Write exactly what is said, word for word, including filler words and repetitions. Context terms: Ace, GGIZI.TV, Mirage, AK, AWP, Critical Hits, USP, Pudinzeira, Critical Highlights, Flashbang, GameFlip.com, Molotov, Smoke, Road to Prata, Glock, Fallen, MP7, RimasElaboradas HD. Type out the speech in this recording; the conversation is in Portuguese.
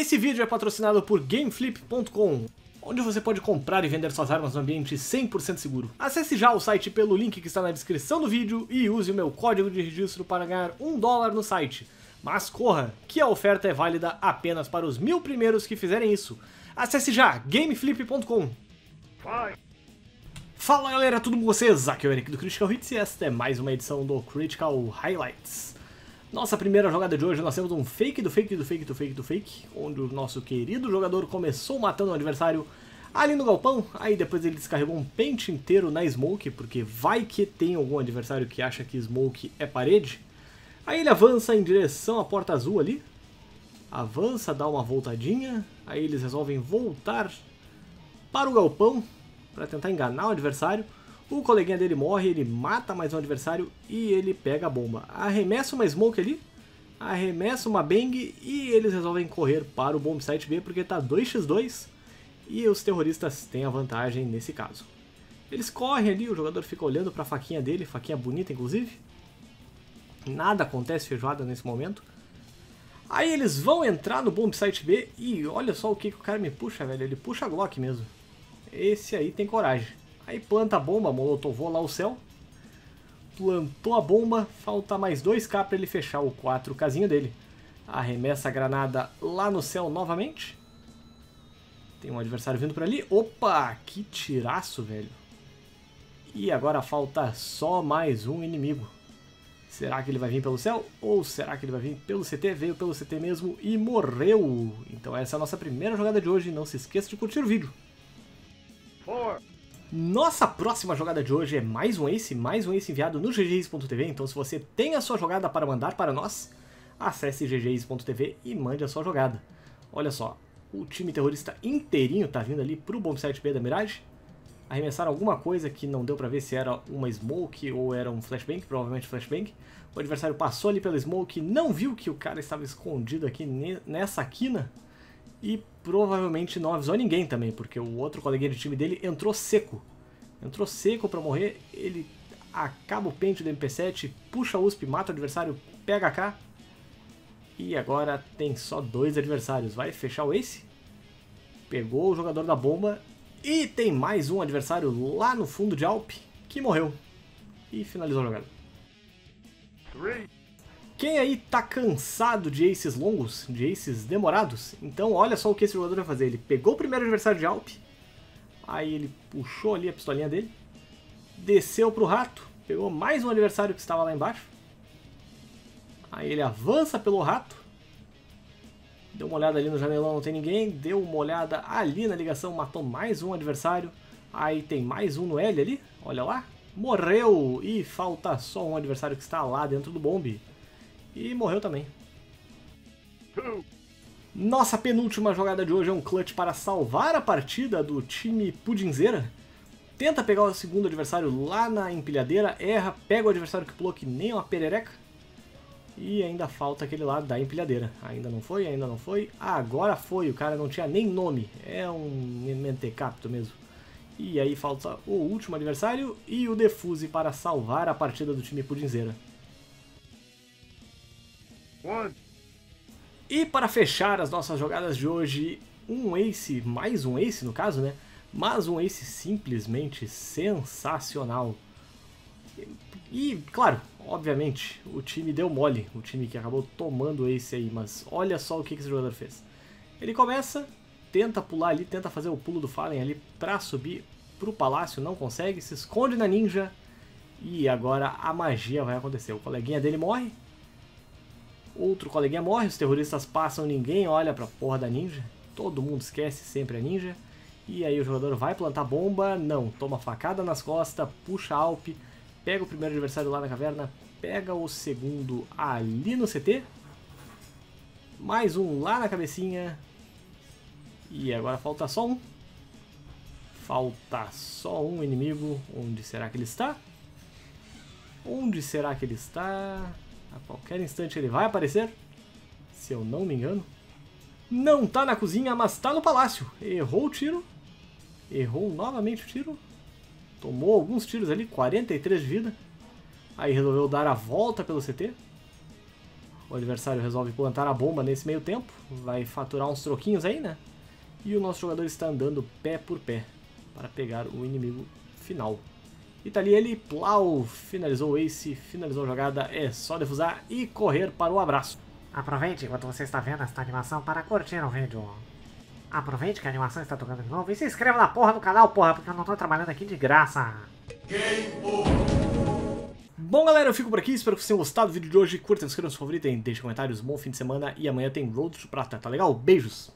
Esse vídeo é patrocinado por GameFlip ponto com, onde você pode comprar e vender suas armas no ambiente cem por cento seguro. Acesse já o site pelo link que está na descrição do vídeo e use o meu código de registro para ganhar um dólar no site. Mas corra, que a oferta é válida apenas para os mil primeiros que fizerem isso. Acesse já, GameFlip ponto com. Fala galera, tudo com vocês? Aqui é o Eric do Critical Hits e esta é mais uma edição do Critical Highlights. Nossa primeira jogada de hoje, nós temos um fake do fake do fake do fake do fake, onde o nosso querido jogador começou matando um adversário ali no galpão, aí depois ele descarregou um pente inteiro na Smoke, porque vai que tem algum adversário que acha que Smoke é parede. Aí ele avança em direção à porta azul ali, avança, dá uma voltadinha, aí eles resolvem voltar para o galpão para tentar enganar o adversário. O coleguinha dele morre, ele mata mais um adversário e ele pega a bomba. Arremessa uma Smoke ali, arremessa uma Bang e eles resolvem correr para o bomb site B porque está dois contra dois e os terroristas têm a vantagem nesse caso. Eles correm ali, o jogador fica olhando para a faquinha dele, faquinha bonita inclusive. Nada acontece feijoada nesse momento. Aí eles vão entrar no bomb site B e olha só o que, que o cara me puxa, velho. Ele puxa a Glock mesmo. Esse aí tem coragem. Aí planta a bomba, molotovou lá o céu. Plantou a bomba, falta mais dois K pra ele fechar o quatro Kzinho dele. Arremessa a granada lá no céu novamente. Tem um adversário vindo por ali. Opa, que tiraço, velho. E agora falta só mais um inimigo. Será que ele vai vir pelo céu? Ou será que ele vai vir pelo C T? Veio pelo C T mesmo e morreu. Então essa é a nossa primeira jogada de hoje. Não se esqueça de curtir o vídeo. Nossa próxima jogada de hoje é mais um Ace, mais um Ace enviado no g g i z ponto t v. Então se você tem a sua jogada para mandar para nós, acesse g g i z ponto t v e mande a sua jogada. Olha só, o time terrorista inteirinho tá vindo ali pro bomb site B da Mirage. Arremessaram alguma coisa que não deu pra ver se era uma Smoke ou era um Flashbang, provavelmente Flashbang. O adversário passou ali pela Smoke, não viu que o cara estava escondido aqui nessa quina. E provavelmente não avisou ninguém também, porque o outro coleguinha de time dele entrou seco. Entrou seco pra morrer, ele acaba o pente do M P sete, puxa a U S P, mata o adversário, pega a K. E agora tem só dois adversários, vai fechar o Ace. Pegou o jogador da bomba. E tem mais um adversário lá no fundo de A W P que morreu. E finalizou a jogada. Quem aí tá cansado de aces longos, de aces demorados? Então olha só o que esse jogador vai fazer. Ele pegou o primeiro adversário de A W P, aí ele puxou ali a pistolinha dele, desceu pro rato, pegou mais um adversário que estava lá embaixo. Aí ele avança pelo rato, deu uma olhada ali no janelão, não tem ninguém, deu uma olhada ali na ligação, matou mais um adversário. Aí tem mais um no L ali, olha lá, morreu! E falta só um adversário que está lá dentro do bombe. E morreu também. Nossa penúltima jogada de hoje é um clutch para salvar a partida do time Pudinzeira. Tenta pegar o segundo adversário lá na empilhadeira, erra, pega o adversário que pulou que nem uma perereca. E ainda falta aquele lá da empilhadeira. Ainda não foi, ainda não foi. Agora foi, o cara não tinha nem nome. É um mentecapto mesmo. E aí falta o último adversário e o defuse para salvar a partida do time Pudinzeira. E para fechar as nossas jogadas de hoje, um Ace, mais um Ace no caso, né? Mas um Ace simplesmente sensacional. E, claro, obviamente, o time deu mole, o time que acabou tomando o Ace aí, mas olha só o que esse jogador fez. Ele começa, tenta pular ali, tenta fazer o pulo do Fallen ali pra subir pro palácio, não consegue, se esconde na ninja e agora a magia vai acontecer. O coleguinha dele morre. Outro coleguinha morre, os terroristas passam, ninguém olha pra porra da ninja. Todo mundo esquece sempre a ninja. E aí o jogador vai plantar bomba, não, toma facada nas costas, puxa A W P, pega o primeiro adversário lá na caverna, pega o segundo ali no C T. Mais um lá na cabecinha. E agora falta só um. Falta só um inimigo. Onde será que ele está? Onde será que ele está? A qualquer instante ele vai aparecer, se eu não me engano. Não tá na cozinha, mas tá no palácio. Errou o tiro. Errou novamente o tiro. Tomou alguns tiros ali, quarenta e três de vida. Aí resolveu dar a volta pelo C T. O adversário resolve plantar a bomba nesse meio tempo, vai faturar uns troquinhos aí, né? E o nosso jogador está andando pé por pé para pegar o inimigo final. E tá ali ele, plau, finalizou o Ace, finalizou a jogada, é só defusar e correr para o abraço. Aproveite enquanto você está vendo esta animação para curtir o vídeo. Aproveite que a animação está tocando de novo e se inscreva na porra do canal, porra, porque eu não estou trabalhando aqui de graça. Bom galera, eu fico por aqui, espero que vocês tenham gostado do vídeo de hoje, curtam, inscrevam, se favoritem, deixem comentários, bom fim de semana e amanhã tem Road to Prata, tá legal? Beijos!